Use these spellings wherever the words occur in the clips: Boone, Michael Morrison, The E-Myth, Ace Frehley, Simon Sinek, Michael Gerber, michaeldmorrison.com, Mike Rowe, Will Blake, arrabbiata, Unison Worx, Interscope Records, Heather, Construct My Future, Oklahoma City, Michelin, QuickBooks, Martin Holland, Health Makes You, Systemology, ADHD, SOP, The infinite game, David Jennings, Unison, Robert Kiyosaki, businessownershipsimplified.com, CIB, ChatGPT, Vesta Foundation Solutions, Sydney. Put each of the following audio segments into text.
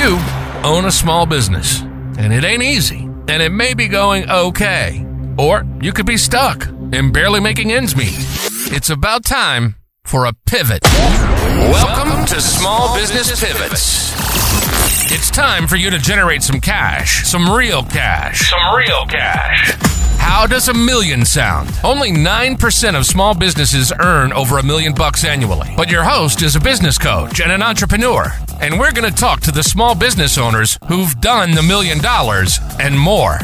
You own a small business, and it ain't easy, and it may be going okay, or you could be stuck and barely making ends meet. It's about time for a pivot. Welcome to Small Business Pivots. It's time for you to generate some cash, some real cash, some real cash. How does $1 million sound? Only 9% of small businesses earn over $1 million annually. But your host is a business coach and an entrepreneur, and we're going to talk to the small business owners who've done the $1 million and more.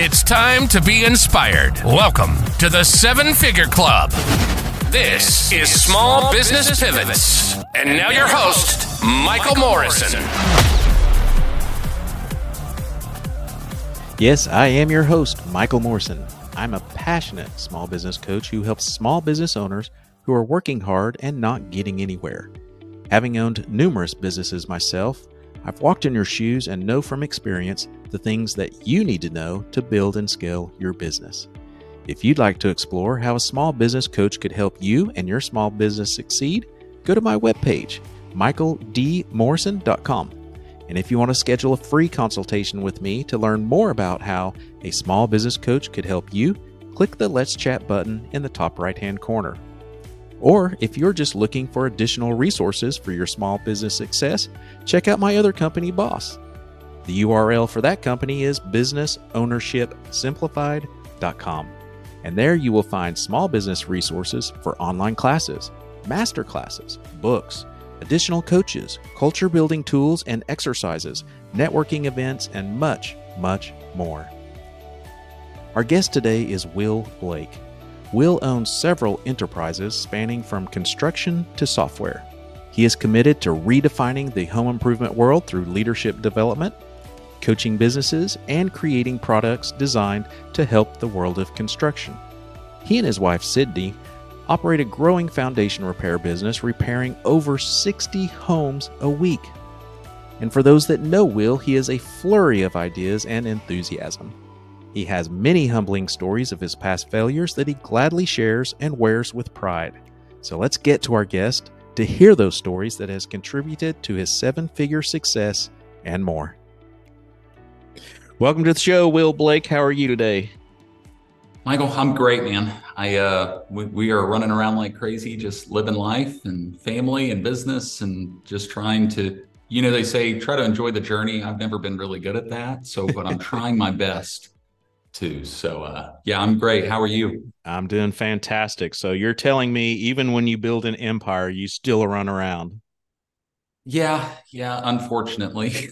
It's time to be inspired. Welcome to the 7-Figure Club. This is Small Business Pivots. And now your host, Michael Morrison. Yes, I am your host, Michael Morrison. I'm a passionate small business coach who helps small business owners who are working hard and not getting anywhere. Having owned numerous businesses myself, I've walked in your shoes and know from experience the things that you need to know to build and scale your business. If you'd like to explore how a small business coach could help you and your small business succeed, go to my webpage, michaeldmorrison.com. And if you want to schedule a free consultation with me to learn more about how a small business coach could help you, click the Let's Chat button in the top right-hand corner. Or if you're just looking for additional resources for your small business success, check out my other company, BOSS. The URL for that company is businessownershipsimplified.com. And there you will find small business resources for online classes, master classes, books, additional coaches, culture building tools and exercises, networking events, and much, much more. Our guest today is Will Blake. Will owns several enterprises spanning from construction to software. He is committed to redefining the home improvement world through leadership development, coaching businesses, and creating products designed to help the world of construction. He and his wife, Sydney, operate a growing foundation repair business, repairing over 60 homes a week. And for those that know Will, he is a flurry of ideas and enthusiasm. He has many humbling stories of his past failures that he gladly shares and wears with pride. So let's get to our guest to hear those stories that has contributed to his 7-figure success and more. Welcome to the show, Will Blake. How are you today? Michael, I'm great, man. We are running around like crazy, just living life and family and business and just trying to, you know, they say, try to enjoy the journey. I've never been really good at that. So, but I'm trying my best to. So, yeah, I'm great. How are you? I'm doing fantastic. So you're telling me even when you build an empire, you still run around. Yeah, unfortunately.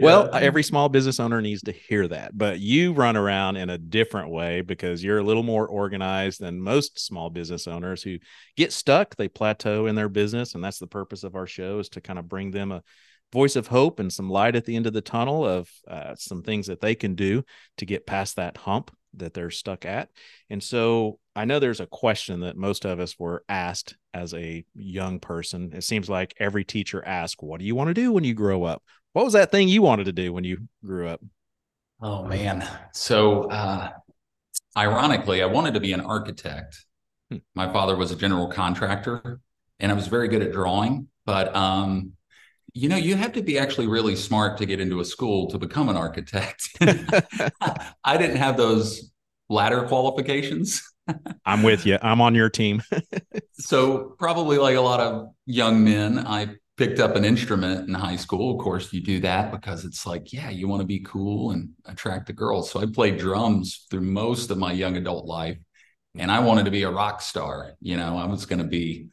Well, every small business owner needs to hear that, but you run around in a different way because you're a little more organized than most small business owners who get stuck. They plateau in their business. And that's the purpose of our show, is to kind of bring them a voice of hope and some light at the end of the tunnel of some things that they can do to get past that hump that they're stuck at. And so I know there's a question that most of us were asked as a young person. It seems like every teacher asked, what do you want to do when you grow up? What was that thing you wanted to do when you grew up? Oh, man. So ironically, I wanted to be an architect. My father was a general contractor, and I was very good at drawing. But, you know, you have to be actually really smart to get into a school to become an architect. I didn't have those latter qualifications. I'm with you. I'm on your team. So probably like a lot of young men, I picked up an instrument in high school. Of course, you do that because it's like, yeah, you want to be cool and attract the girls. So I played drums through most of my young adult life, and I wanted to be a rock star. You know, I was going to be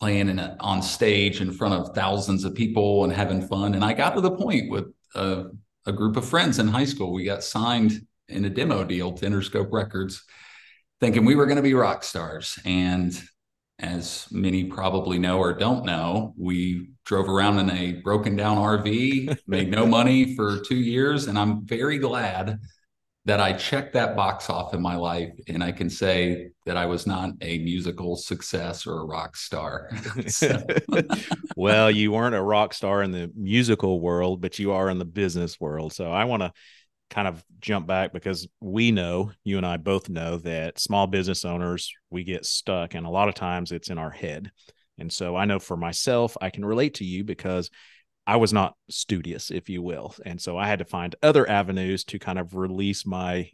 playing on stage in front of thousands of people and having fun. And I got to the point with a group of friends in high school. We got signed in a demo deal to Interscope Records, thinking we were going to be rock stars. And as many probably know or don't know, we drove around in a broken down RV, made no money for 2 years. And I'm very glad that I checked that box off in my life. And I can say that I was not a musical success or a rock star. Well, you weren't a rock star in the musical world, but you are in the business world. So I want to kind of jump back because we know, you and I both know, that small business owners, we get stuck. And a lot of times it's in our head. And so I know for myself, I can relate to you because I was not studious, if you will. And so I had to find other avenues to kind of release my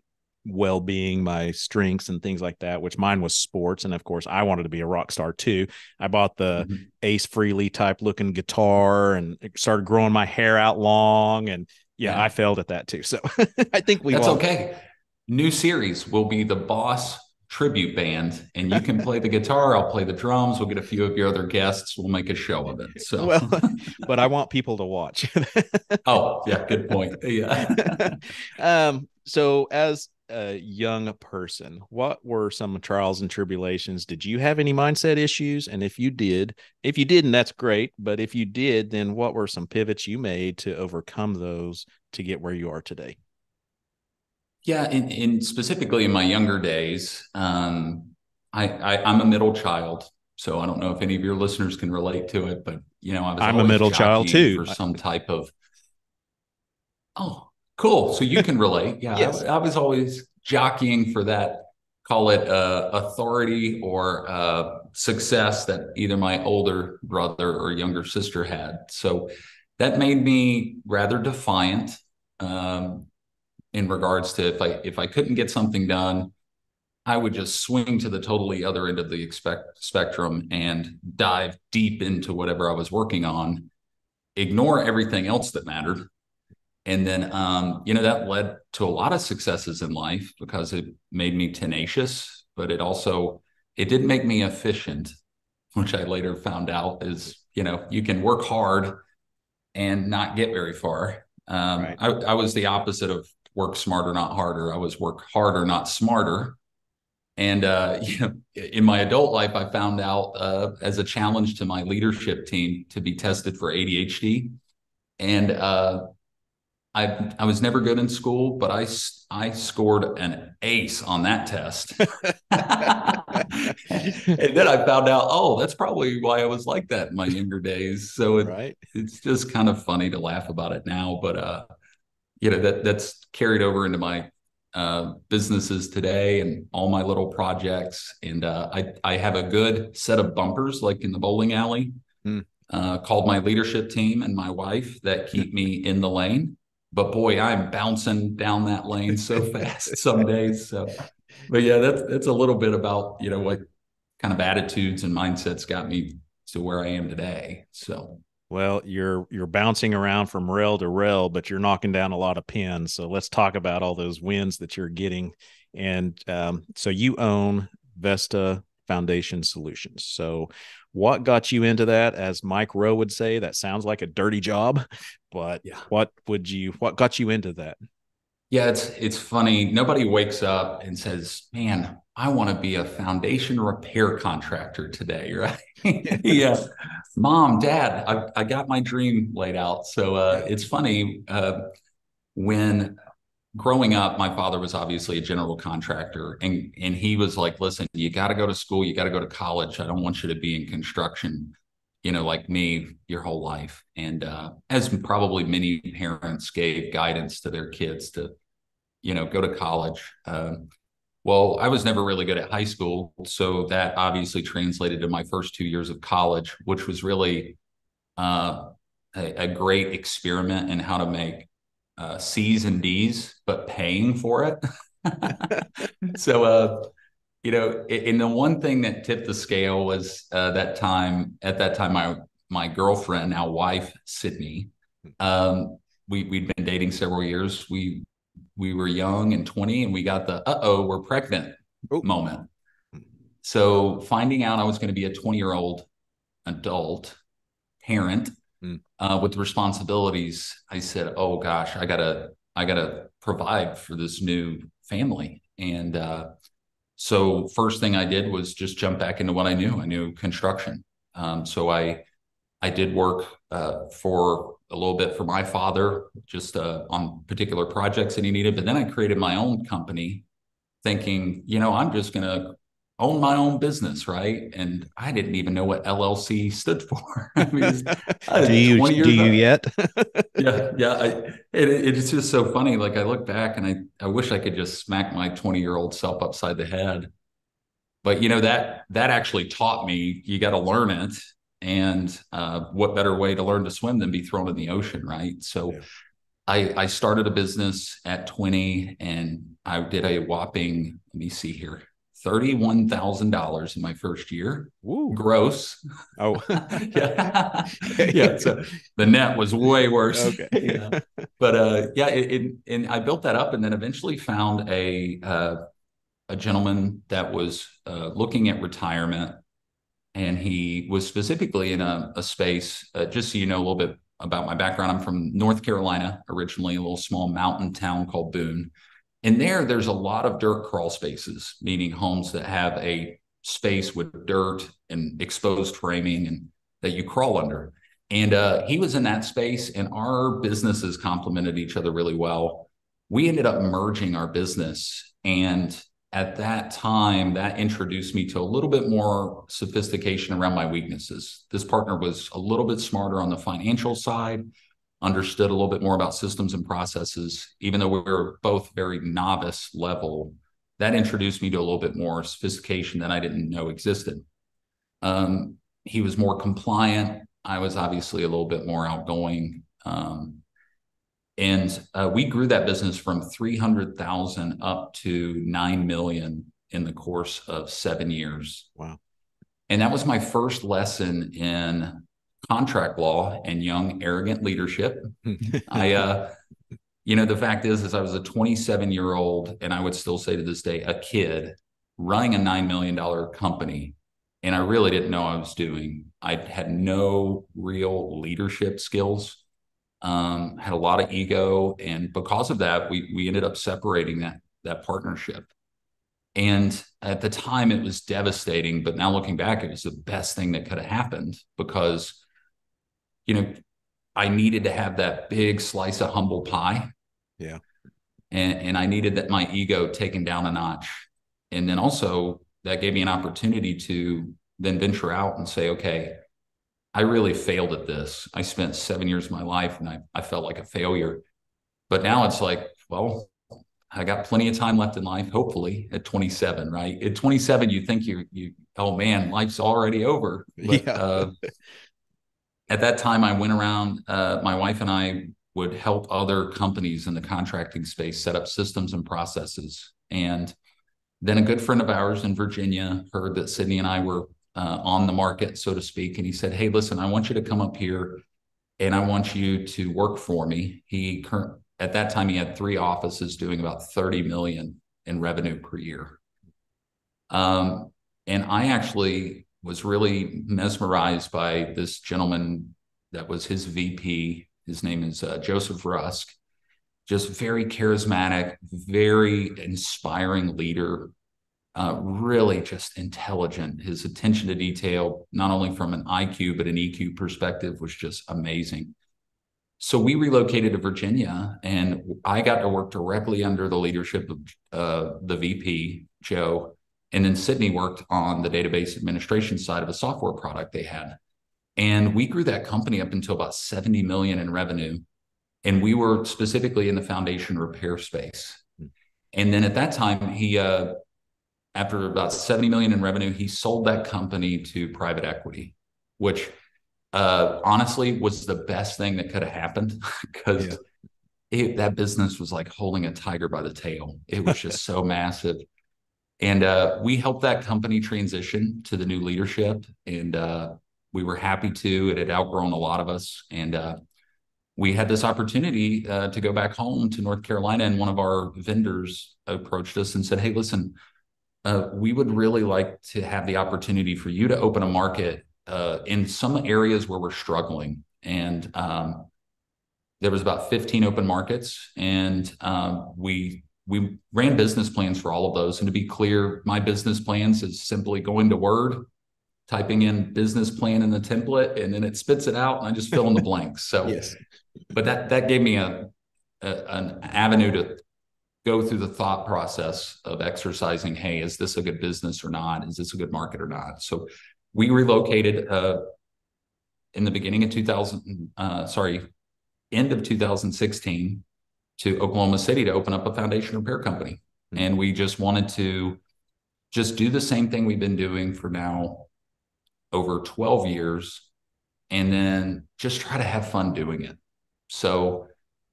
well-being, my strengths and things like that, which mine was sports. And of course, I wanted to be a rock star too. I bought the Ace Frehley type looking guitar and started growing my hair out long. And yeah. I failed at that too. So I think we That's okay. New series will be the BOSS tribute band, and you can play the guitar, I'll play the drums, we'll get a few of your other guests, we'll make a show of it. So well, but I want people to watch. Oh yeah, good point. Yeah. So as a young person, what were some trials and tribulations? Did you have any mindset issues? And if you didn't, that's great. But if you did, then what were some pivots you made to overcome those to get where you are today? Yeah, and specifically in my younger days, I'm a middle child, so I don't know if any of your listeners can relate to it, but you know, I'm a middle child too. For some type of, oh, cool. So you can relate, yeah. Yes. I was always jockeying for that, call it authority or success that either my older brother or younger sister had. So that made me rather defiant. In regards to if I couldn't get something done, I would just swing to the totally other end of the spectrum and dive deep into whatever I was working on, ignore everything else that mattered. And then, that led to a lot of successes in life because it made me tenacious, but it did make me efficient, which I later found out is, you can work hard and not get very far. Right. I was the opposite of work smarter, not harder. I was work harder, not smarter. And, in my adult life, I found out as a challenge to my leadership team to be tested for ADHD. And I was never good in school, but I scored an ace on that test. And then I found out, that's probably why I was like that in my younger days. So it's just kind of funny to laugh about it now, but that's carried over into my businesses today and all my little projects. And I have a good set of bumpers, like in the bowling alley, called my leadership team and my wife that keep me in the lane. But boy, I'm bouncing down that lane so fast some days. So, but yeah, that's a little bit about, what kind of attitudes and mindsets got me to where I am today. So, well, you're bouncing around from rail to rail, but you're knocking down a lot of pins. So let's talk about all those wins that you're getting. And so you own Vesta Foundation Solutions. So what got you into that? As Mike Rowe would say, that sounds like a dirty job, but yeah. What got you into that? Yeah, it's funny. Nobody wakes up and says, man, I want to be a foundation repair contractor today, right? Yeah. Mom, Dad, I got my dream laid out. So it's funny. When growing up, my father was obviously a general contractor, and he was like, listen, you got to go to school, you got to go to college. I don't want you to be in construction, like me, your whole life. And as probably many parents gave guidance to their kids to, go to college. Well, I was never really good at high school. So that obviously translated to my first 2 years of college, which was really a great experiment in how to make C's and D's, but paying for it. So, and the one thing that tipped the scale was at that time, my girlfriend, now wife, Sydney, we'd been dating several years. We were young and 20, and we got the, we're pregnant moment. So finding out I was going to be a 20-year-old adult parent with responsibilities, I said, oh gosh, I gotta provide for this new family. And, so first thing I did was just jump back into what I knew. I knew construction. So I did work for a little bit for my father, just on particular projects that he needed. But then I created my own company thinking, I'm just going to own my own business, right? And I didn't even know what LLC stood for. I mean, do you yet? Yeah. It's just so funny. Like I look back and I wish I could just smack my 20-year-old self upside the head But, you know, that actually taught me, you got to learn it. And what better way to learn to swim than be thrown in the ocean, right? So yeah. I started a business at 20, and I did a whopping, let me see here, $31,000 in my first year. Ooh. Gross. Oh, yeah. Yeah. So the net was way worse. Okay. You know? But yeah, and I built that up, and then eventually found a gentleman that was looking at retirement, and he was specifically in a space. Just so you know a little bit about my background, I'm from North Carolina originally, a little small mountain town called Boone. And there's a lot of dirt crawl spaces, meaning homes that have a space with dirt and exposed framing and that you crawl under. And he was in that space, and our businesses complemented each other really well. We ended up merging our business, and at that time, that introduced me to a little bit more sophistication around my weaknesses. This partner was a little bit smarter on the financial side, understood a little bit more about systems and processes, even though we were both very novice level. That introduced me to a little bit more sophistication that I didn't know existed. He was more compliant. I was obviously a little bit more outgoing. And we grew that business from 300,000 up to 9 million in the course of 7 years. Wow. And that was my first lesson in contract law and young, arrogant leadership. I the fact is I was a 27-year-old, and I would still say to this day, a kid running a $9 million company. And I really didn't know what I was doing. I had no real leadership skills. Had a lot of ego, and because of that, we ended up separating that partnership. And at the time, it was devastating. But now looking back, it was the best thing that could have happened, because, you know, I needed to have that big slice of humble pie. Yeah, and I needed that my ego taken down a notch, and then also that gave me an opportunity to then venture out and say, okay, I really failed at this. I spent 7 years of my life, and I felt like a failure. But now it's like, well, I got plenty of time left in life, hopefully, at 27, right? At 27, you think you oh man, life's already over. But, yeah. At that time, I went around, my wife and I would help other companies in the contracting space set up systems and processes. And then a good friend of ours in Virginia heard that Sydney and I were on the market, so to speak. And he said, hey, listen, I want you to come up here, and I want you to work for me. At that time, he had 3 offices doing about 30 million in revenue per year. And I actually was really mesmerized by this gentleman that was his VP. His name is Joseph Rusk, just very charismatic, very inspiring leader. Really just intelligent. His attention to detail, not only from an IQ, but an EQ perspective, was just amazing. So we relocated to Virginia, and I got to work directly under the leadership of the VP, Joe. And then Sydney worked on the database administration side of a software product they had. And we grew that company up until about 70 million in revenue. And we were specifically in the foundation repair space. And then at that time, he, after about 70 million in revenue, he sold that company to private equity, which honestly was the best thing that could have happened, because that business was like holding a tiger by the tail. It was just so massive. And we helped that company transition to the new leadership, and we were happy to. It had outgrown a lot of us. And we had this opportunity to go back home to North Carolina, and one of our vendors approached us and said, hey, listen, we would really like to have the opportunity for you to open a market in some areas where we're struggling. And there was about 15 open markets, and we ran business plans for all of those. And to be clear, my business plans is simply going to Word, typing in business plan in the template, and then it spits it out, and I just fill in the blanks. So, yes. But that gave me an avenue to go through the thought process of exercising, hey, is this a good business or not? Is this a good market or not? So we relocated in the beginning of end of 2016 to Oklahoma City to open up a foundation repair company. Mm-hmm. And we just wanted to just do the same thing we've been doing for now over 12 years, and then just try to have fun doing it. So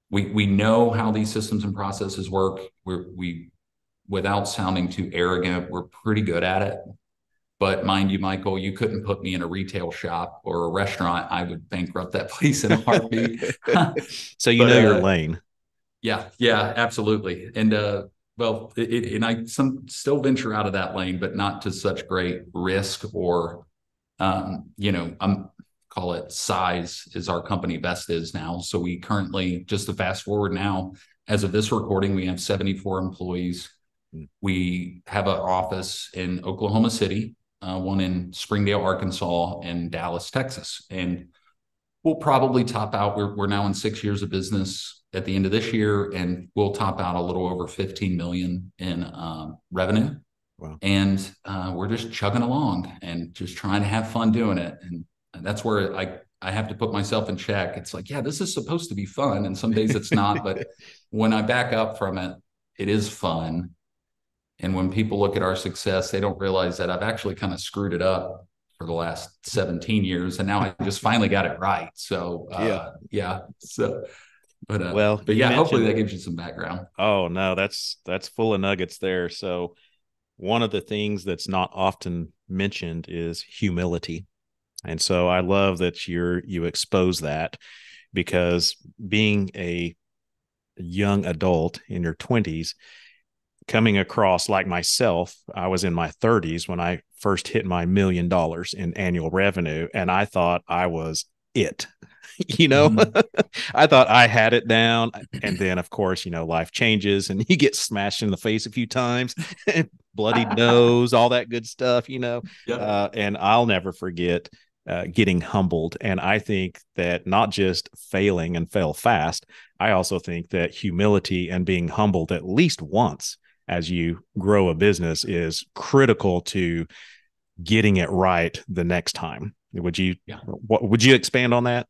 we know how these systems and processes work. We without sounding too arrogant, we're pretty good at it. But mind you, Michael, you couldn't put me in a retail shop or a restaurant. I would bankrupt that place in a heartbeat. So you know your lane. Yeah, yeah, absolutely. And well, and I still venture out of that lane, but not to such great risk or, you know, call it size is our company Vesta is now. So we currently, just to fast forward now, as of this recording, we have 74 employees. We have an office in Oklahoma City, one in Springdale, Arkansas, and Dallas, Texas. And we'll probably top out. We're now in 6 years of business at the end of this year, and we'll top out a little over $15 million in revenue. Wow. And we're just chugging along and just trying to have fun doing it. And that's where I have to put myself in check. It's like, yeah, this is supposed to be fun. And some days it's not. But when I back up from it, it is fun. And when people look at our success, they don't realize that I've actually kind of screwed it up for the last 17 years. And now I just finally got it right. So, yeah. So, but yeah, hopefully that gives you some background. Oh, no, that's full of nuggets there. So one of the things that's not often mentioned is humility. And so I love that you expose that, because being a young adult in your 20s, coming across like myself, I was in my 30s when I first hit my $1 million in annual revenue. And I thought I was it, you know, I thought I had it down. And then of course, you know, life changes and you get smashed in the face a few times, bloody nose, all that good stuff, you know, yep. And I'll never forget getting humbled. And I think that not just failing and fail fast, I also think that humility and being humbled at least once as you grow a business is critical to getting it right the next time. Would you, would you expand on that?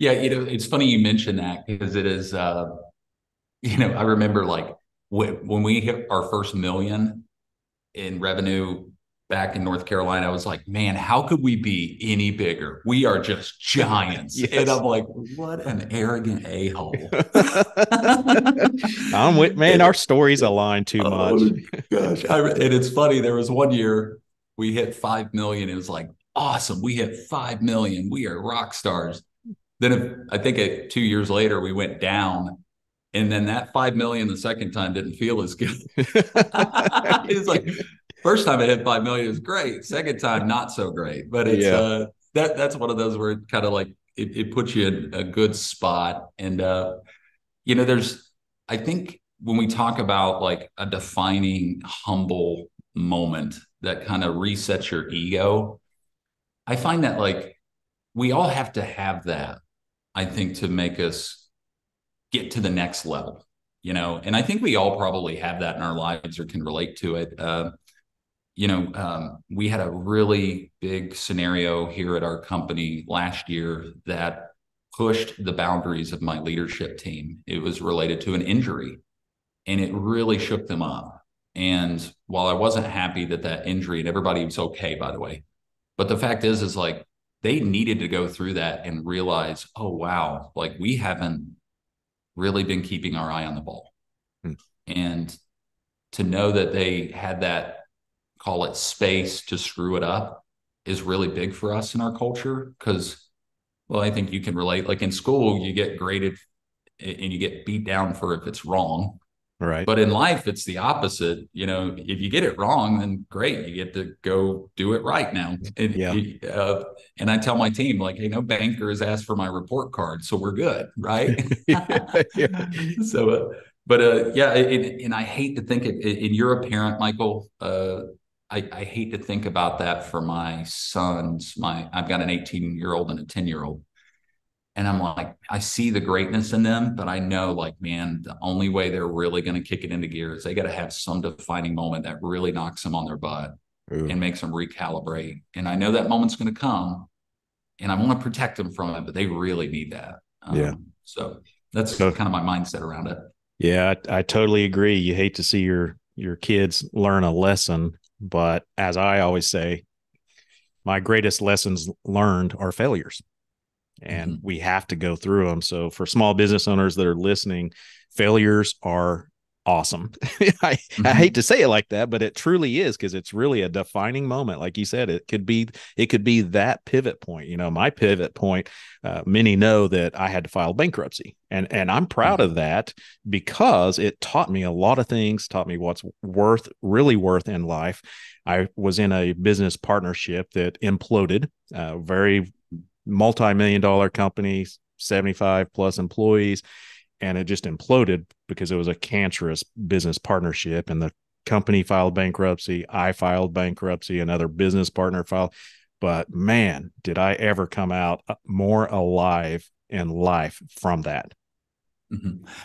Yeah. You know, it's funny you mentioned that, because it is, you know, I remember like when we hit our first $1 million in revenue back in North Carolina, I was like, man, how could we be any bigger? We are just giants. Yes. And I'm like, what an arrogant a-hole. I'm with, man, our stories align too much. Gosh. And it's funny. There was one year we hit 5 million. It was like, awesome. We hit 5 million. We are rock stars. Then I think 2 years later, we went down. And then that 5 million the second time didn't feel as good. It was like, first time I hit 5 million was great. Second time, not so great. But it's that's one of those where it kind of like it puts you in a good spot. And you know, I think when we talk about like a defining humble moment that kind of resets your ego, I find that like we all have to have that, I think, to make us get to the next level, you know. And I think we all probably have that in our lives or can relate to it. You know, we had a really big scenario here at our company last year that pushed the boundaries of my leadership team. It was related to an injury, and it really shook them up. And while I wasn't happy that injury, and everybody was okay, by the way, but the fact is like they needed to go through that and realize, oh, wow, like we haven't really been keeping our eye on the ball. And to know that they had that, call it space to screw it up, is really big for us in our culture. Because, well, I think you can relate, like in school, you get graded and you get beat down for if it's wrong. Right. But in life, it's the opposite. You know, if you get it wrong, then great, you get to go do it right now. And, and I tell my team, like, hey, no banker has asked for my report card, so we're good. Right. So, and I hate to think it, and you're a parent, Michael, I hate to think about that for my sons. I've got an 18-year-old and a 10-year-old. And I'm like, I see the greatness in them, but I know, like, man, the only way they're really going to kick it into gear is they got to have some defining moment that really knocks them on their butt and makes them recalibrate. And I know that moment's going to come, and I want to protect them from it, but they really need that. So that's kind of my mindset around it. Yeah, I totally agree. You hate to see your kids learn a lesson But as I always say, my greatest lessons learned are failures, and we have to go through them. So for small business owners that are listening, failures are awesome. I hate to say it like that, but it truly is, because it's really a defining moment. Like you said, it could be that pivot point. You know, my pivot point, many know that I had to file bankruptcy, and I'm proud of that, because it taught me a lot of things, taught me what's really worth in life. I was in a business partnership that imploded, very multi-million-dollar company, 75 plus employees. And it just imploded because it was a cancerous business partnership, and the company filed bankruptcy. I filed bankruptcy. Another business partner filed. But man, did I ever come out more alive in life from that.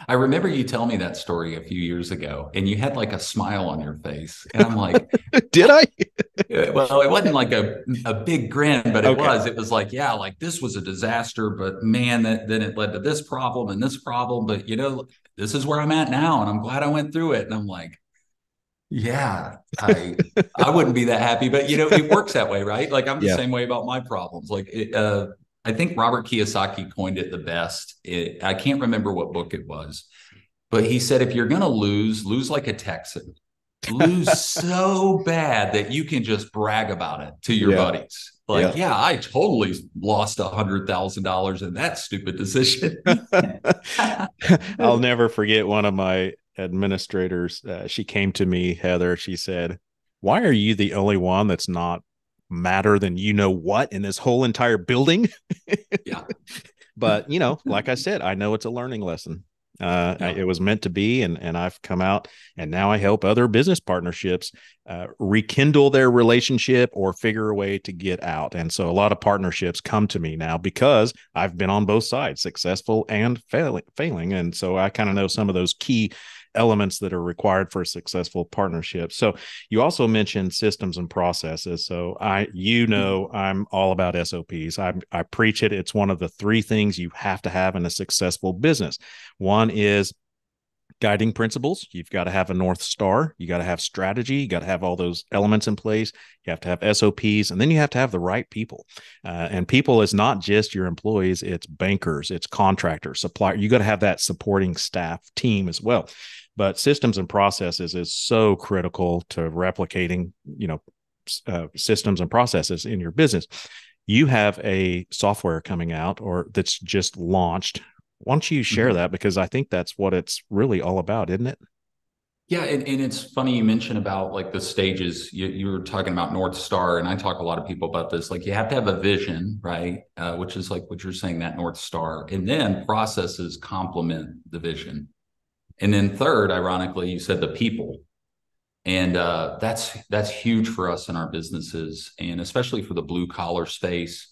I remember you telling me that story a few years ago, and you had like a smile on your face. And I'm like, did I? Well, it wasn't like a big grin, but it was like, yeah, like this was a disaster, but man, then it led to this problem and this problem. But you know, this is where I'm at now, and I'm glad I went through it. And I'm like, yeah, I wouldn't be that happy, but you know, it works that way, right? Like I'm the same way about my problems. Like I think Robert Kiyosaki coined it the best. I can't remember what book it was, but he said, if you're going to lose like a Texan. Lose so bad that you can just brag about it to your buddies. Like, yeah, I totally lost $100,000 in that stupid decision. I'll never forget one of my administrators. She came to me, Heather. She said, why are you the only one that's not madder than you know what in this whole entire building? But, you know, like I said, I know it's a learning lesson. It was meant to be, and I've come out, and now I help other business partnerships rekindle their relationship or figure a way to get out. And so a lot of partnerships come to me now because I've been on both sides, successful and failing. And so I kind of know some of those key elements that are required for a successful partnership. So you also mentioned systems and processes. So I'm all about SOPs. I preach it. It's one of the three things you have to have in a successful business. One is guiding principles. You've got to have a North Star. You got to have strategy. You got to have all those elements in place. You have to have SOPs, and then you have to have the right people. And people is not just your employees. It's bankers, it's contractors, supplier. You got to have that supporting staff team as well. But systems and processes is so critical to replicating, you know, systems and processes in your business. You have a software coming out or that's just launched. Why don't you share that? Because I think that's what it's really all about, isn't it? Yeah. And it's funny you mentioned about like the stages. You were talking about North Star, and I talk a lot of people about this. Like you have to have a vision, right? Which is like what you're saying, that North Star. And then processes complement the vision. And then third, ironically, you said the people. And that's huge for us in our businesses, and especially for the blue collar space.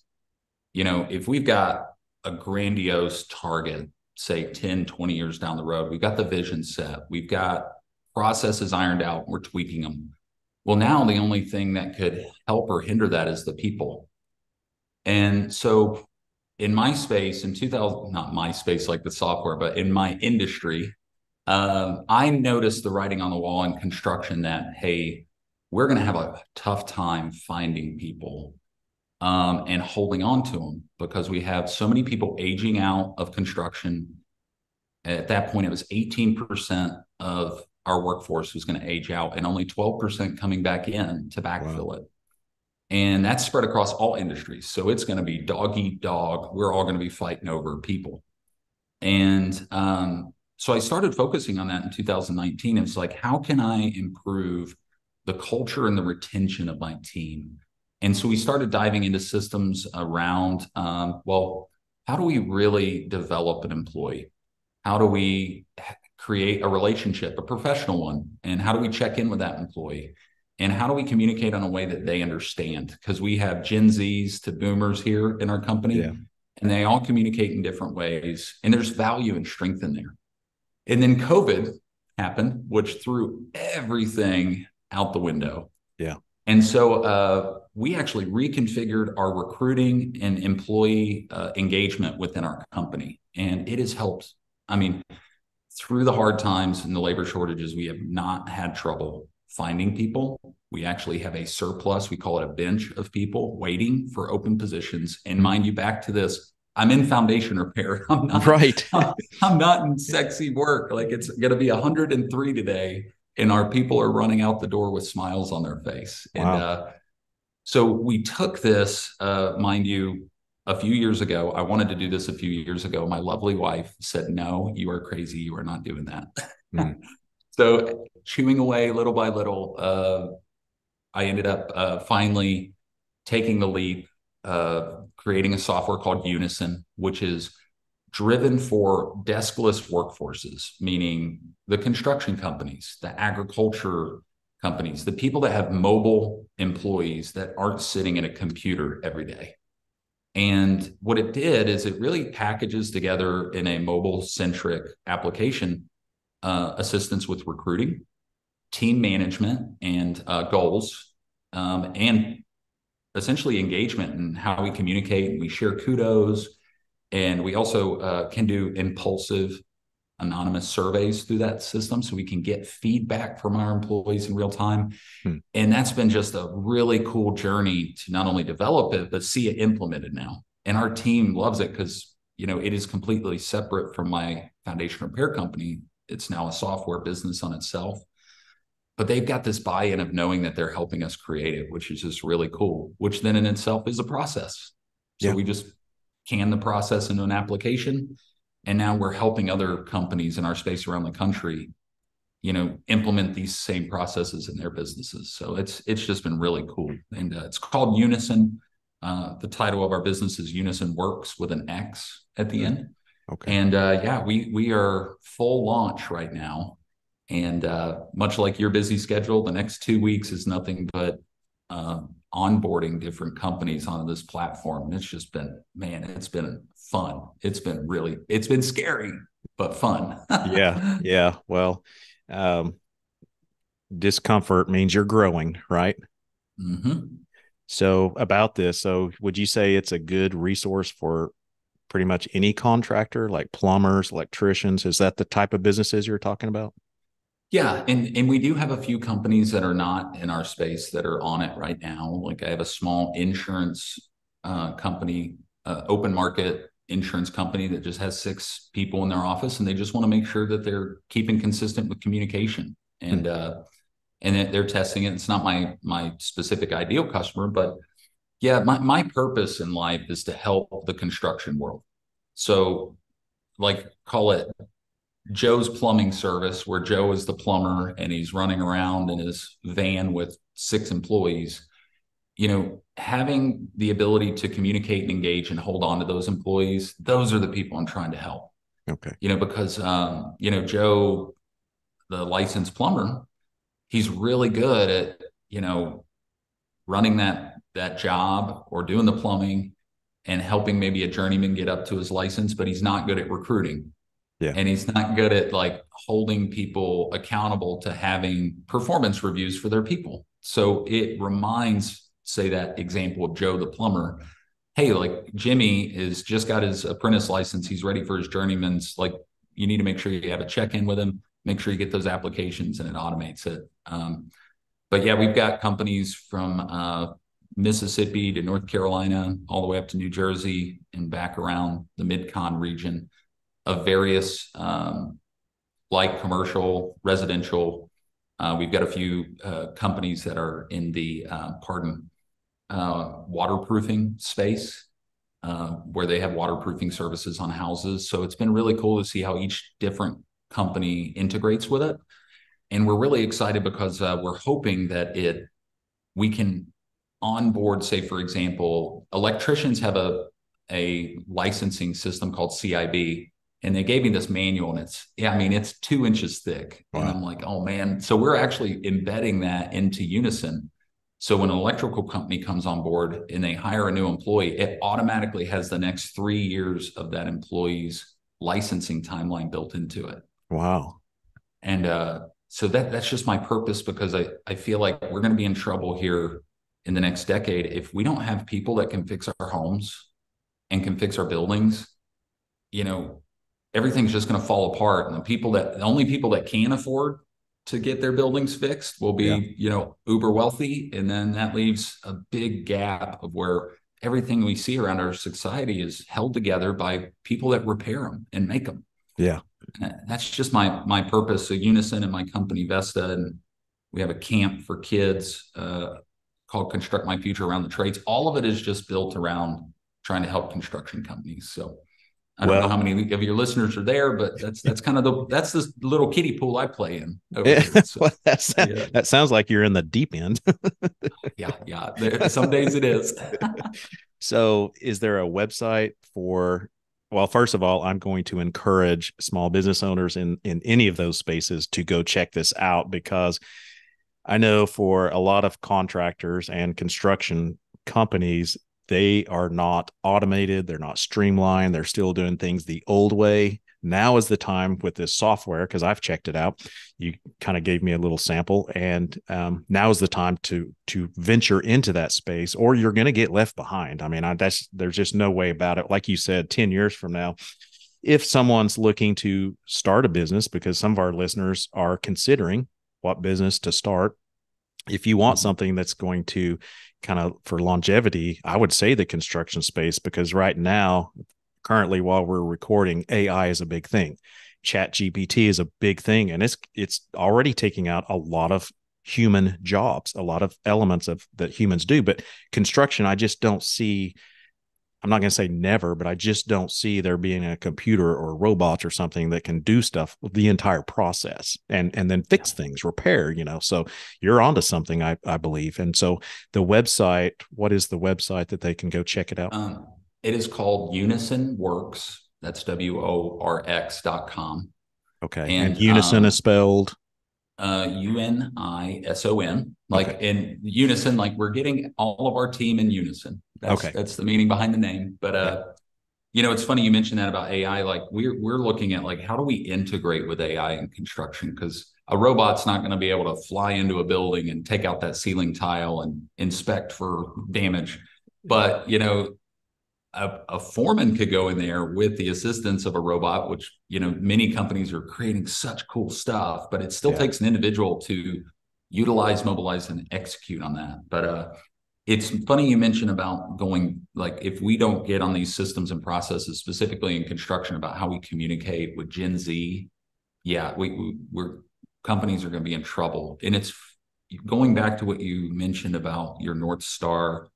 You know, if we've got a grandiose target, say 10, 20 years down the road, we've got the vision set, we've got processes ironed out, we're tweaking them. Well, now the only thing that could help or hinder that is the people. And so in my space, in my industry, I noticed the writing on the wall in construction that, hey, we're going to have a tough time finding people. And holding on to them, because we have so many people aging out of construction. At that point, it was 18% of our workforce was going to age out, and only 12% coming back in to backfill it. And that's spread across all industries. So it's going to be dog eat dog. We're all going to be fighting over people. And so I started focusing on that in 2019. It's like, how can I improve the culture and the retention of my team? And so we started diving into systems around, how do we really develop an employee? How do we create a relationship, a professional one? And how do we check in with that employee? And how do we communicate in a way that they understand? Because we have Gen Zs to boomers here in our company, and they all communicate in different ways. And there's value and strength in there. And then COVID happened, which threw everything out the window. Yeah. And so we actually reconfigured our recruiting and employee engagement within our company. And it has helped. I mean, through the hard times and the labor shortages, we have not had trouble finding people. We actually have a surplus. We call it a bench of people waiting for open positions. And mind you, back to this, I'm in foundation repair. I'm not right. I'm not in sexy work. Like, it's going to be 103 today, and our people are running out the door with smiles on their face. Wow. And so we took this, mind you, a few years ago. I wanted to do this a few years ago. My lovely wife said, "No, you are crazy. You are not doing that." Mm. So chewing away little by little, I ended up finally taking the leap, creating a software called Unison, which is driven for deskless workforces, meaning the construction companies, the agriculture companies, the people that have mobile employees that aren't sitting at a computer every day. And what it did is it really packages together in a mobile-centric application assistance with recruiting, team management, and goals, and essentially engagement and how we communicate. We share kudos, and we also can do impulsive anonymous surveys through that system, so we can get feedback from our employees in real time. Hmm. And that's been just a really cool journey to not only develop it, but see it implemented now. And our team loves it because, you know, it is completely separate from my foundation repair company. It's now a software business on itself, but they've got this buy-in of knowing that they're helping us create it, which is just really cool, which then in itself is a process. So yeah. We just can the process into an application. And now we're helping other companies in our space around the country, you know, implement these same processes in their businesses. So it's just been really cool. And it's called Unison. The title of our business is Unison Worx with an X at the end. Okay. And yeah, we are full launch right now. And much like your busy schedule, the next 2 weeks is nothing but onboarding different companies onto this platform. And it's just been, man, it's been fun. It's been scary, but fun. Yeah. Yeah. Well, discomfort means you're growing, right? Mm-hmm. So about this, so would you say it's a good resource for pretty much any contractor, like plumbers, electricians? Is that the type of businesses you're talking about? Yeah. And we do have a few companies that are not in our space that are on it right now. Like I have a small insurance company, open market insurance company that just has 6 people in their office, and they just want to make sure that they're keeping consistent with communication, and they're testing it. It's not my specific ideal customer, but yeah, my purpose in life is to help the construction world. So like call it Joe's plumbing service, where Joe is the plumber and he's running around in his van with 6 employees. You know, having the ability to communicate and engage and hold on to those employees, those are the people I'm trying to help. Okay. You know, because, you know, Joe, the licensed plumber, he's really good at, you know, running that job or doing the plumbing and helping maybe a journeyman get up to his license, but he's not good at recruiting. Yeah. And he's not good at like holding people accountable to having performance reviews for their people. So it reminds, say, that example of Joe the plumber. Hey, like Jimmy is just got his apprentice license. He's ready for his journeyman's. Like, you need to make sure you have a check-in with him, make sure you get those applications, and it automates it. But yeah, we've got companies from Mississippi to North Carolina, all the way up to New Jersey and back around the Mid-Con region, of various like commercial, residential. We've got a few companies that are in the waterproofing space, where they have waterproofing services on houses. So it's been really cool to see how each different company integrates with it. And we're really excited because we're hoping that we can onboard, say, for example, electricians have a licensing system called CIB. And they gave me this manual, and it's 2 inches thick. Wow. And I'm like, oh man. So we're actually embedding that into Unison. So when an electrical company comes on board and they hire a new employee, it automatically has the next 3 years of that employee's licensing timeline built into it. Wow. And so that's just my purpose, because I feel like we're going to be in trouble here in the next decade if we don't have people that can fix our homes and can fix our buildings. You know, everything's just going to fall apart. And the only people that can afford to get their buildings fixed will be, you know, uber wealthy. And then that leaves a big gap of where everything we see around our society is held together by people that repair them and make them. Yeah. That's just my purpose. So Unison and my company, Vesta, and we have a camp for kids called Construct My Future around the trades. All of it is just built around trying to help construction companies. So I don't know how many of your listeners are there, but that's kind of that's this little kiddie pool I play in. Over here, so, well, that sounds like you're in the deep end. Yeah. Some days it is. So is there a website for, well, first of all, I'm going to encourage small business owners in any of those spaces to go check this out, because I know for a lot of contractors and construction companies, they are not automated. They're not streamlined. They're still doing things the old way. Now is the time with this software, because I've checked it out. You kind of gave me a little sample, and now is the time to venture into that space, or you're going to get left behind. I mean, there's just no way about it. Like you said, 10 years from now, if someone's looking to start a business, because some of our listeners are considering what business to start, if you want something that's going to kind of for longevity, I would say the construction space, because right now, currently, while we're recording, AI is a big thing. ChatGPT is a big thing, and it's already taking out a lot of human jobs, a lot of elements of that humans do. But construction, I just don't see. I'm not going to say never, but I just don't see there being a computer or robots or something that can do stuff, the entire process, and then fix things, repair. You know, so you're onto something, I believe. And so the website, what is the website that they can go check it out? It is called UnisonWorks. That's WORX.com. Okay. And Unison is spelled? UNISON. Like in Unison, like we're getting all of our team in unison. That's the meaning behind the name. But, you know, it's funny you mentioned that about AI. Like we're looking at like, how do we integrate with AI in construction? Because a robot's not going to be able to fly into a building and take out that ceiling tile and inspect for damage. But, you know, a foreman could go in there with the assistance of a robot, which, you know, many companies are creating such cool stuff, but it still takes an individual to utilize, mobilize, and execute on that. But it's funny you mentioned about going, like, if we don't get on these systems and processes, specifically in construction, about how we communicate with Gen Z, we're companies are going to be in trouble. And it's going back to what you mentioned about your North Star,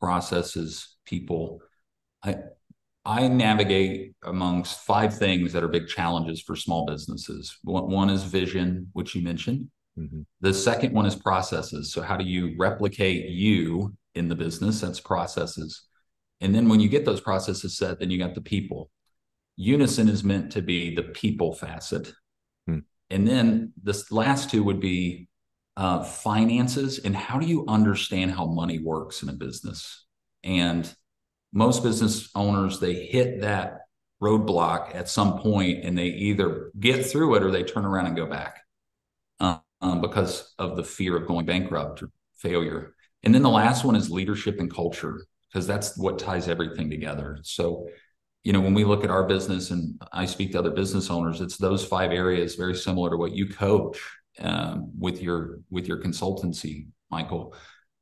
processes, people. I navigate amongst five things that are big challenges for small businesses. One is vision, which you mentioned. Mm-hmm. The second one is processes. So how do you replicate you in the business? That's processes. And then when you get those processes set, then you got the people. Unison is meant to be the people facet. Mm. And then this last two would be finances, and how do you understand how money works in a business? And most business owners, they hit that roadblock at some point, and they either get through it or they turn around and go back because of the fear of going bankrupt or failure. And then the last one is leadership and culture, because that's what ties everything together. So, you know, when we look at our business and I speak to other business owners, it's those five areas, very similar to what you coach with your consultancy, Michael.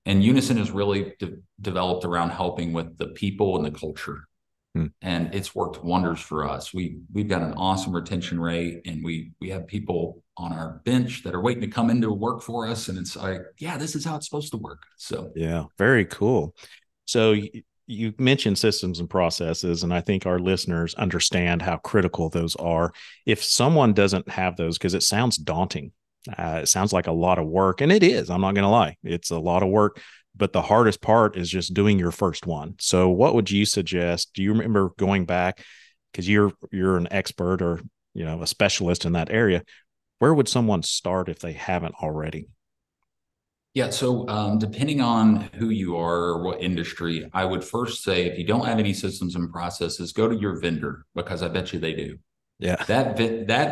And Unison is really developed around helping with the people and the culture. Hmm. And it's worked wonders for us. We've got an awesome retention rate, and we have people on our bench that are waiting to come into work for us. And it's like, this is how it's supposed to work. So, very cool. So you mentioned systems and processes, and I think our listeners understand how critical those are. If someone doesn't have those, because it sounds daunting, it sounds like a lot of work, and it is. I'm not going to lie. It's a lot of work, but the hardest part is just doing your first one. So what would you suggest? Do you remember going back, because you're an expert, or, you know, a specialist in that area? Where would someone start if they haven't already? Yeah. So depending on who you are or what industry, I would first say, if you don't have any systems and processes, go to your vendor, because I bet you they do. Yeah, that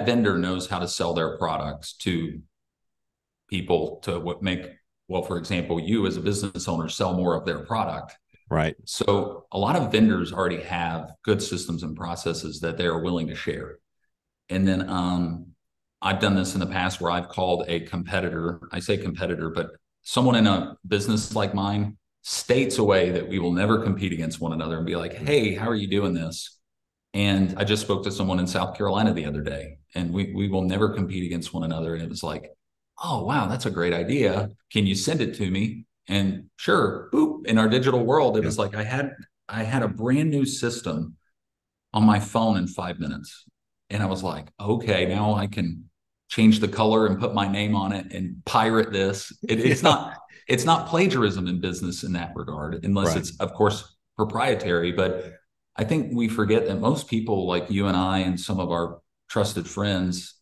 vendor knows how to sell their products to people to for example, you as a business owner sell more of their product. Right. So a lot of vendors already have good systems and processes that they are willing to share. And then I've done this in the past where I've called a competitor. I say competitor, but someone in a business like mine states away that we will never compete against one another and be like, hey, how are you doing this? And I just spoke to someone in South Carolina the other day, and we will never compete against one another. And it was like, oh, wow, that's a great idea. Can you send it to me? And sure, boop, in our digital world, it was like I had a brand new system on my phone in 5 minutes. And I was like, okay, now I can change the color and put my name on it and pirate this. It's not plagiarism in business in that regard, unless it's, of course, proprietary. But I think we forget that most people like you and I and some of our trusted friends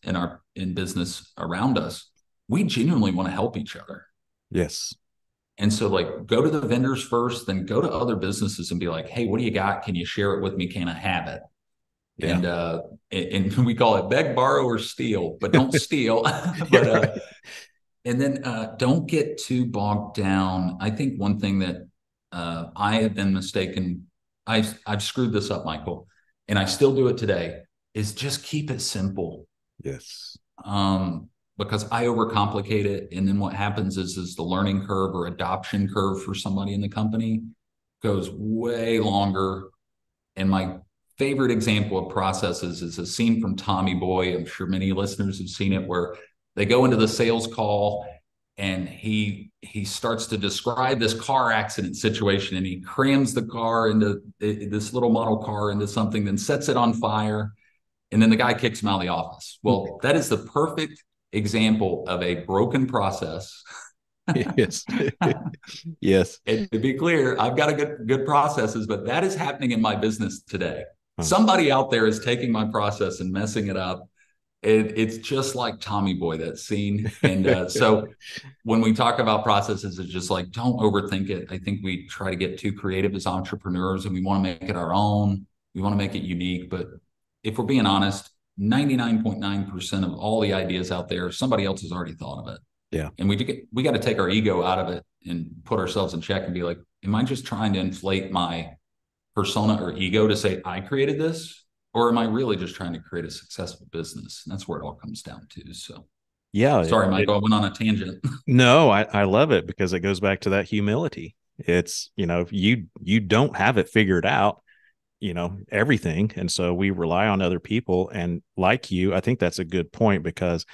in business around us, we genuinely want to help each other. Yes. And so like go to the vendors first, then go to other businesses and be like, hey, what do you got? Can you share it with me? Can I have it? Yeah. And we call it beg, borrow, or steal, but don't steal. And then don't get too bogged down. I think one thing that I have been mistaken, I've screwed this up, Michael, and I still do it today, is just keep it simple. Yes. Because I overcomplicate it. And then what happens is the learning curve or adoption curve for somebody in the company goes way longer. And my favorite example of processes is a scene from Tommy Boy. I'm sure many listeners have seen it, where they go into the sales call and he starts to describe this car accident situation, and he crams the car into this little model car into something, then sets it on fire. And then the guy kicks him out of the office. Well, that is the perfect example of a broken process. Yes. Yes. And to be clear, I've got a good processes, but that is happening in my business today. Huh. Somebody out there is taking my process and messing it up. It's just like Tommy Boy, that scene. And so when we talk about processes, it's just like, don't overthink it. I think we try to get too creative as entrepreneurs, and we want to make it our own. We want to make it unique. But if we're being honest, 99.9% of all the ideas out there, somebody else has already thought of it. Yeah. And we got to take our ego out of it and put ourselves in check and be like, am I just trying to inflate my persona or ego to say I created this? Or am I really just trying to create a successful business? And that's where it all comes down to. So yeah. Sorry, Michael, I went on a tangent. No, I love it, because it goes back to that humility. It's, you don't have it figured out, everything. And so we rely on other people. And like you, I think that's a good point, because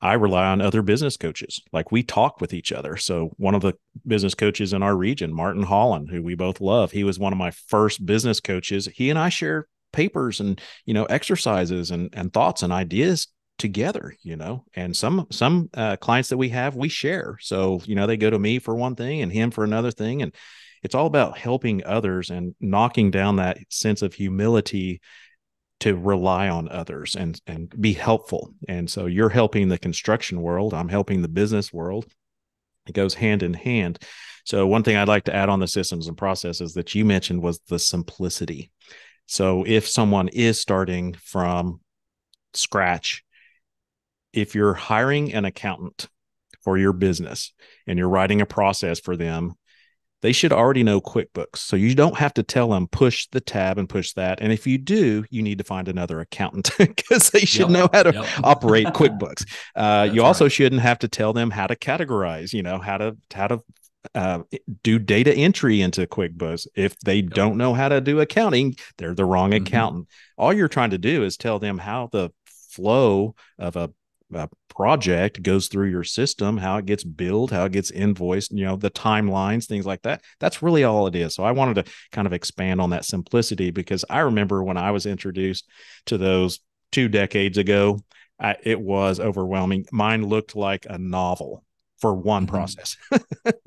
I rely on other business coaches. Like, we talk with each other. So one of the business coaches in our region, Martin Holland, who we both love, he was one of my first business coaches. He and I share papers and, exercises and thoughts and ideas together, and some clients that we have, we share. So, they go to me for one thing and him for another thing. And it's all about helping others and knocking down that sense of humility to rely on others and be helpful. And so you're helping the construction world. I'm helping the business world. It goes hand in hand. So one thing I'd like to add on the systems and processes that you mentioned was the simplicity. So if someone is starting from scratch, if you're hiring an accountant for your business and you're writing a process for them, they should already know QuickBooks. So you don't have to tell them push the tab and push that. And if you do, you need to find another accountant, because they should know how to operate QuickBooks. You also shouldn't have to tell them how to categorize, how to do data entry into QuickBooks. If they don't know how to do accounting, they're the wrong accountant. All you're trying to do is tell them how the flow of a project goes through your system, how it gets billed, how it gets invoiced, the timelines, things like that. That's really all it is. So I wanted to kind of expand on that simplicity, because I remember when I was introduced to those 2 decades ago, it was overwhelming. Mine looked like a novel for one process,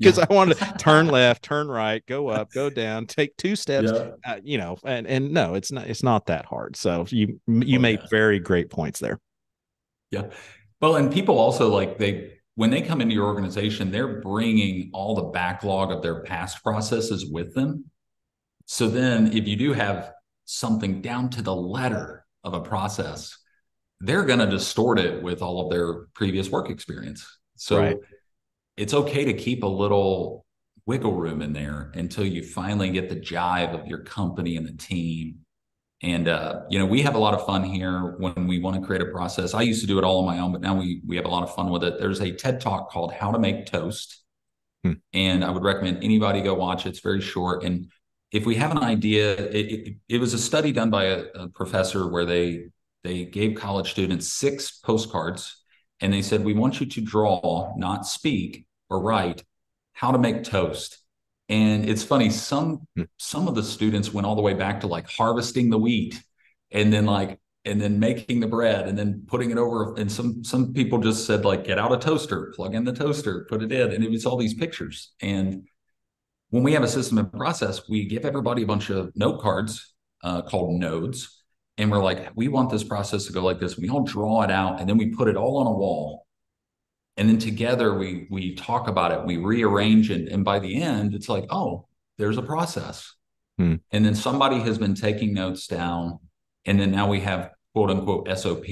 because I wanted to turn left, turn right, go up, go down, take 2 steps, and no, it's not that hard. So you made very great points there. Yeah. Well, and people also when they come into your organization, they're bringing all the backlog of their past processes with them. So then if you do have something down to the letter of a process, they're going to distort it with all of their previous work experience. So it's okay to keep a little wiggle room in there until you finally get the jive of your company and the team And, we have a lot of fun here when we want to create a process. I used to do it all on my own, but now we have a lot of fun with it. There's a TED Talk called How to Make Toast. And I would recommend anybody go watch it. It's very short. And if we have an idea, it was a study done by a professor where they gave college students 6 postcards. And they said, we want you to draw, not speak or write, how to make toast. And it's funny, some of the students went all the way back to like harvesting the wheat and then making the bread and then putting it over. And some people just said, like, get out a toaster, plug in the toaster, put it in. And it was all these pictures. And when we have a system and process, we give everybody a bunch of note cards called nodes. And we're like, we want this process to go like this. We all draw it out and then we put it all on a wall. And then together we talk about it, we rearrange it. And by the end, it's like, oh, there's a process. And then somebody has been taking notes down. And then now we have quote unquote SOP,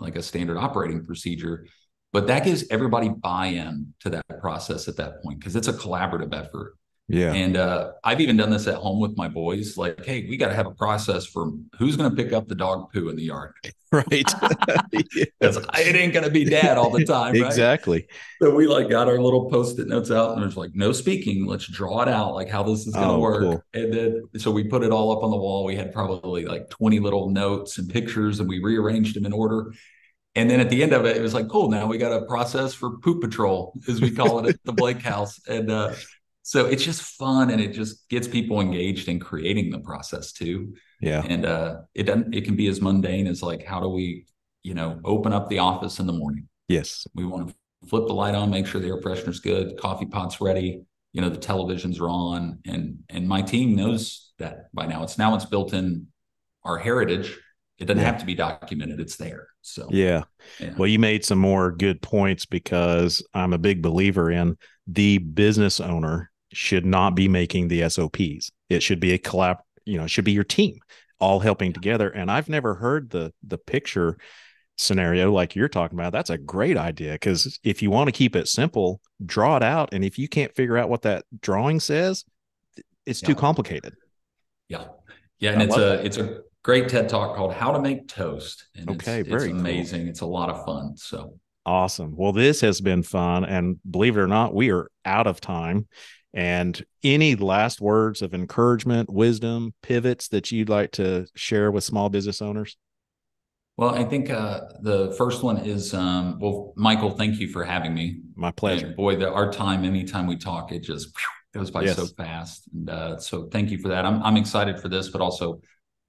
like a standard operating procedure. But that gives everybody buy-in to that process at that point, because it's a collaborative effort. Yeah. And I've even done this at home with my boys. Like, hey, we got to have a process for who's going to pick up the dog poo in the yard. Right. Because it ain't going to be dad all the time. Right? Exactly. So we like got our little Post-it notes out and there's like no speaking. Let's draw it out, like how this is going to work. Cool. And then so we put it all up on the wall. We had probably like 20 little notes and pictures and we rearranged them in order. And then at the end of it, it was like, cool, now we got a process for poop patrol, as we call it at the Blake house. And so it's just fun, and it just gets people engaged in creating the process too. Yeah. And it can be as mundane as like, how do we, open up the office in the morning? Yes. We want to flip the light on, make sure the air freshener's good, coffee pot's ready, the televisions are on, and my team knows that by now. It's built in our heritage. It doesn't have to be documented. It's there. So yeah. Well, you made some more good points, because I'm a big believer in the business owner should not be making the SOPs. It should be a collab, it should be your team all helping together. And I've never heard the picture scenario like you're talking about. That's a great idea, because if you want to keep it simple, draw it out. And if you can't figure out what that drawing says, it's too complicated. Yeah. Yeah. And it's a great TED Talk called How to Make Toast. And it's amazing. Cool. It's a lot of fun. So awesome. Well, this has been fun. And believe it or not, we are out of time. And any last words of encouragement, wisdom, pivots that you'd like to share with small business owners? Well, I think the first one is, Michael, thank you for having me. My pleasure. And boy, our time, anytime we talk, it just goes by so fast. And so thank you for that. I'm excited for this, but also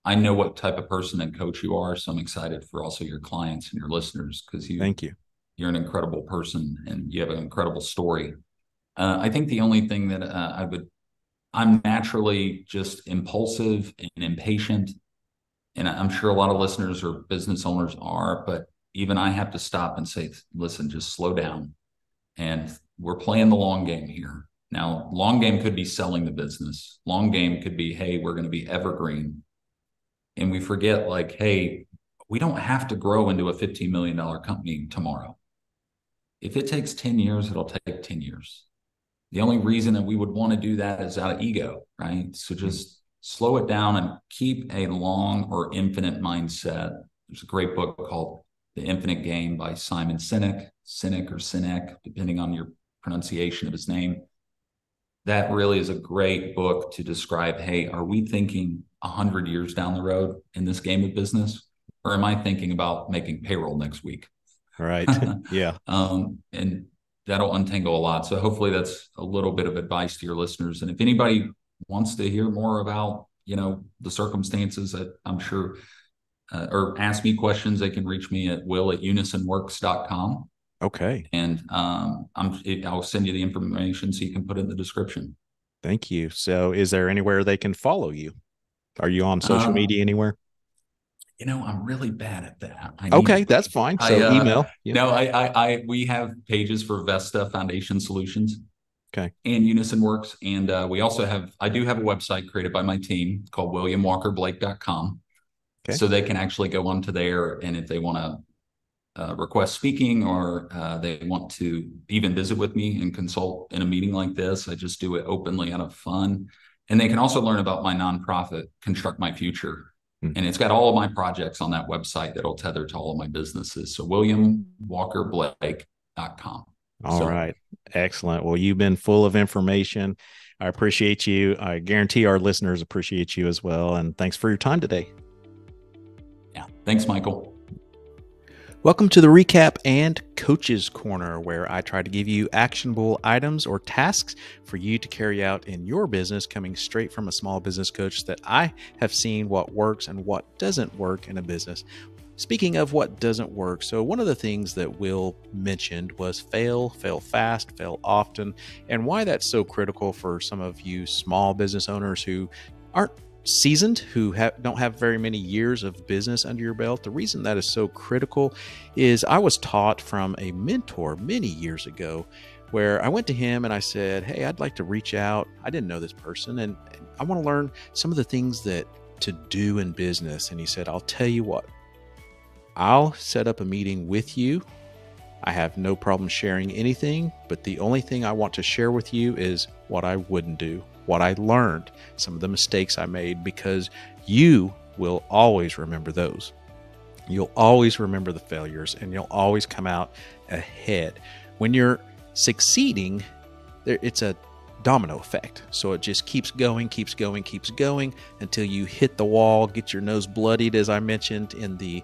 I know what type of person and coach you are. So I'm excited for also your clients and your listeners, because thank you. You're an incredible person and you have an incredible story. I think the only thing that I'm naturally just impulsive and impatient. And I'm sure a lot of listeners or business owners are, but even I have to stop and say, listen, just slow down. And we're playing the long game here. Now, long game could be selling the business. Long game could be, hey, we're going to be evergreen. And we forget, like, hey, we don't have to grow into a $15 million company tomorrow. If it takes 10 years, it'll take 10 years. The only reason that we would want to do that is out of ego, right? So just slow it down and keep a long or infinite mindset. There's a great book called The Infinite Game by Simon Sinek, depending on your pronunciation of his name. That really is a great book to describe, hey, are we thinking 100 years down the road in this game of business? Or am I thinking about making payroll next week? Right. Yeah. And that'll untangle a lot. So hopefully that's a little bit of advice to your listeners. And if anybody wants to hear more about, the circumstances, I'm sure, or ask me questions, they can reach me at will@UnisonWorks.com. Okay. And I'll send you the information so you can put it in the description. Thank you. So is there anywhere they can follow you? Are you on social media anywhere? I'm really bad at that. That's fine. So email. Yeah. No, we have pages for Vesta Foundation Solutions. Okay. And Unison Worx. And I do have a website created by my team called WilliamWalkerBlake.com. Okay. So they can actually go onto there. And if they want to request speaking or they want to even visit with me and consult in a meeting like this, I just do it openly out of fun. And they can also learn about my nonprofit, Construct My Future. And it's got all of my projects on that website that'll tether to all of my businesses. So WilliamWalkerBlake.com. All right. Excellent. Well, you've been full of information. I appreciate you. I guarantee our listeners appreciate you as well. And thanks for your time today. Yeah. Thanks, Michael. Welcome to the Recap and Coach's Corner, where I try to give you actionable items or tasks for you to carry out in your business, coming straight from a small business coach that I have seen what works and what doesn't work in a business. Speaking of what doesn't work, so one of the things that Will mentioned was fail, fail fast, fail often, and why that's so critical for some of you small business owners who aren't seasoned, who don't have very many years of business under your belt. The reason that is so critical is I was taught from a mentor many years ago where I went to him and I said, hey, I'd like to reach out. I didn't know this person, and I want to learn some of the things that to do in business. And he said, I'll tell you what, I'll set up a meeting with you. I have no problem sharing anything, but the only thing I want to share with you is what I wouldn't do, what I learned, some of the mistakes I made, because you will always remember those. You'll always remember the failures, and you'll always come out ahead. When you're succeeding, it's a domino effect. So it just keeps going until you hit the wall, get your nose bloodied, as I mentioned in the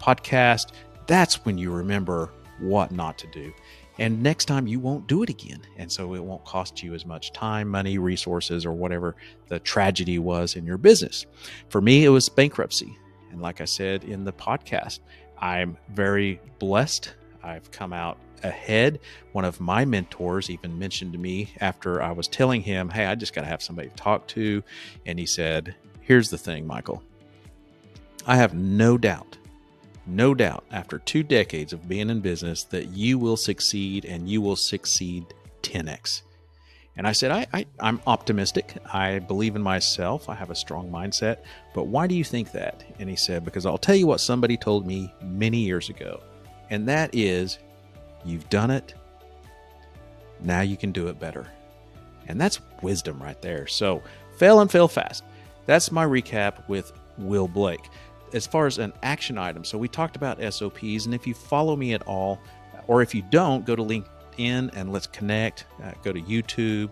podcast. That's when you remember what not to do. And next time you won't do it again. And so it won't cost you as much time, money, resources, or whatever the tragedy was in your business. For me, it was bankruptcy. And like I said in the podcast, I'm very blessed. I've come out ahead. One of my mentors even mentioned to me after I was telling him, hey, I just got to have somebody to talk to. And he said, here's the thing, Michael. I have no doubt after 2 decades of being in business that you will succeed, and you will succeed 10x. And I said, I'm optimistic. I believe in myself. I have a strong mindset. But why do you think that? And he said, because I'll tell you what somebody told me many years ago, and that is, you've done it. Now you can do it better. And that's wisdom right there. So fail and fail fast. That's my recap with Will Blake. As far as an action item, so we talked about SOPs, and if you follow me at all, or if you don't, go to LinkedIn and let's connect. Go to YouTube,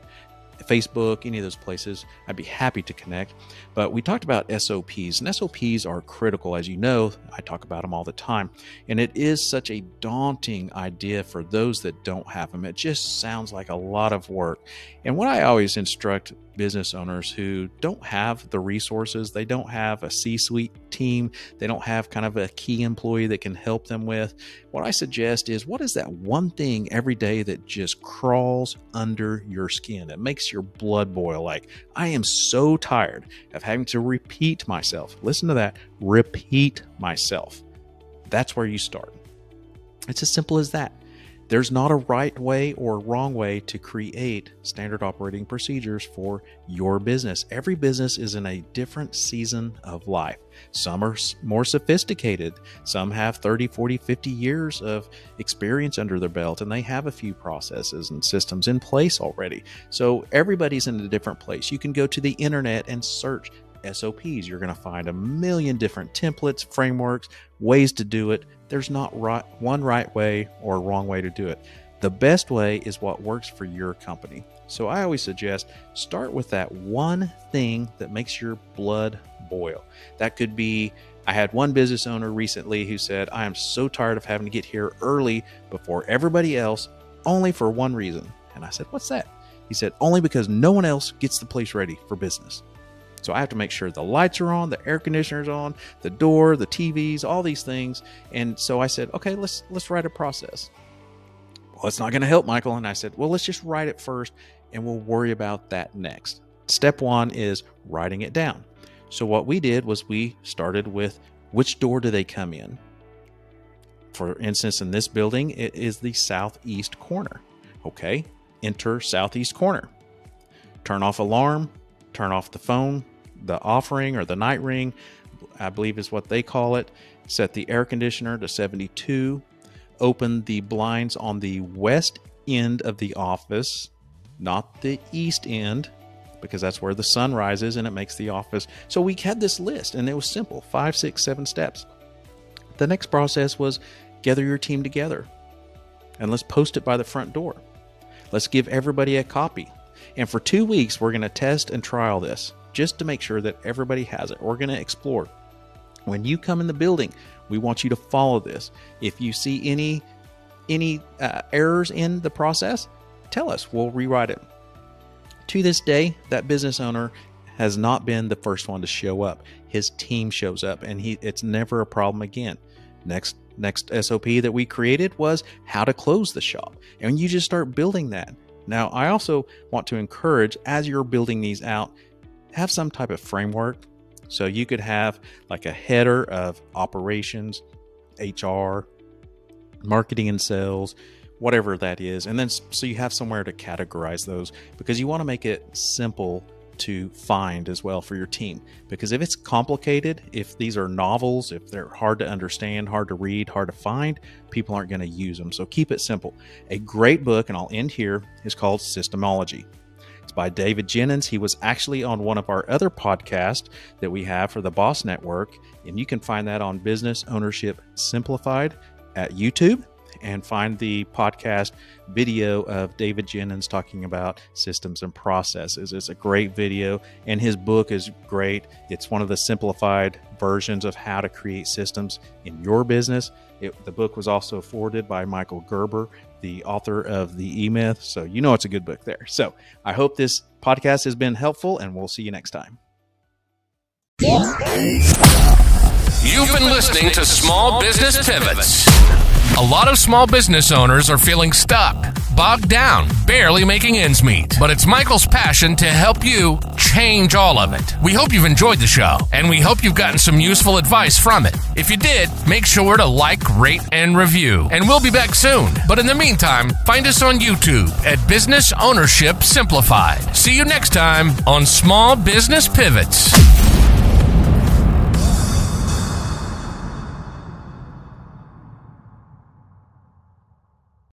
Facebook, any of those places. I'd be happy to connect. But we talked about SOPs, and SOPs are critical. As you know, I talk about them all the time, and it is such a daunting idea for those that don't have them. It just sounds like a lot of work. And what I always instruct business owners who don't have the resources, they don't have a C-suite team, they don't have kind of a key employee that can help them with, what I suggest is, what is that one thing every day that just crawls under your skin? It makes your blood boil. Like, I am so tired of having to repeat myself. Listen to that, repeat myself. That's where you start. It's as simple as that. There's not a right way or wrong way to create standard operating procedures for your business. Every business is in a different season of life. Some are more sophisticated. Some have 30, 40, 50 years of experience under their belt, and they have a few processes and systems in place already. So everybody's in a different place. You can go to the internet and search SOPs. You're going to find a million different templates, frameworks, ways to do it. There's not one right way or wrong way to do it. The best way is what works for your company. So I always suggest, start with that one thing that makes your blood boil. That could be, I had one business owner recently who said, I am so tired of having to get here early before everybody else, only for one reason. And I said, what's that? He said, only because no one else gets the place ready for business. So I have to make sure the lights are on, the air conditioner's on, the door, the TVs, all these things. And so I said, okay, let's write a process. Well, it's not going to help, Michael. And I said, well, let's just write it first, and we'll worry about that next. Step one is writing it down. So what we did was we started with, which door do they come in? For instance, in this building, it is the southeast corner. Okay, enter southeast corner. Turn off alarm, turn off the phone, the off ring or the night ring, I believe is what they call it. Set the air conditioner to 72. Open the blinds on the west end of the office, not the east end. because that's where the sun rises and it makes the office. So we had this list and it was simple, 5, 6, 7 steps. The next process was gather your team together and let's post it by the front door. Let's give everybody a copy. And for 2 weeks, we're going to test and trial this just to make sure that everybody has it. We're going to explore. When you come in the building, we want you to follow this. If you see any errors in the process, tell us, we'll rewrite it. To this day, that business owner has not been the first one to show up. His team shows up and it's never a problem again. Next SOP that we created was how to close the shop. And you just start building that. Now, I also want to encourage, as you're building these out, have some type of framework. So you could have like a header of operations, HR, marketing and sales, whatever that is. And then so you have somewhere to categorize those, because you want to make it simple to find as well for your team. Because if it's complicated, if these are novels, if they're hard to understand, hard to read, hard to find, people aren't going to use them. So keep it simple. A great book, and I'll end here, is called Systemology. It's by David Jennings. He was actually on one of our other podcasts that we have for the BOSS Network. And you can find that on Business Ownership Simplified at YouTube, and find the podcast video of David Jennings talking about systems and processes. It's a great video, and his book is great. It's one of the simplified versions of how to create systems in your business. The book was also forwarded by Michael Gerber, the author of The E-Myth. So you know it's a good book there. So I hope this podcast has been helpful, and we'll see you next time. You've been listening to Small Business Pivots. A lot of small business owners are feeling stuck, bogged down, barely making ends meet. But it's Michael's passion to help you change all of it. We hope you've enjoyed the show, and we hope you've gotten some useful advice from it. If you did, make sure to like, rate, and review. And we'll be back soon. But in the meantime, find us on YouTube at Business Ownership Simplified. See you next time on Small Business Pivots.